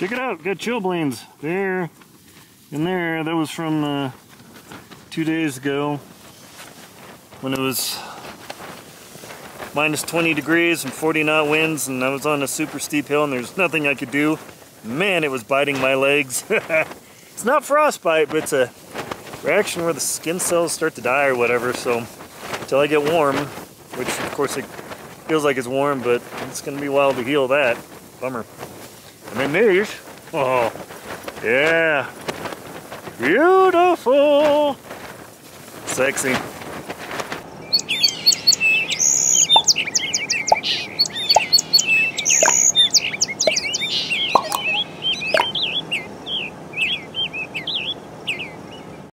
Check it out, got chilblains there and there. That was from 2 days ago when it was minus 20 degrees and 40-knot winds, and I was on a super steep hill and there's nothing I could do. Man, it was biting my legs. It's not frostbite, but it's a reaction where the skin cells start to die or whatever, so until I get warm, which of course it feels like it's warm, but it's gonna be a while to heal that. Bummer. And then there's, oh yeah, beautiful, sexy.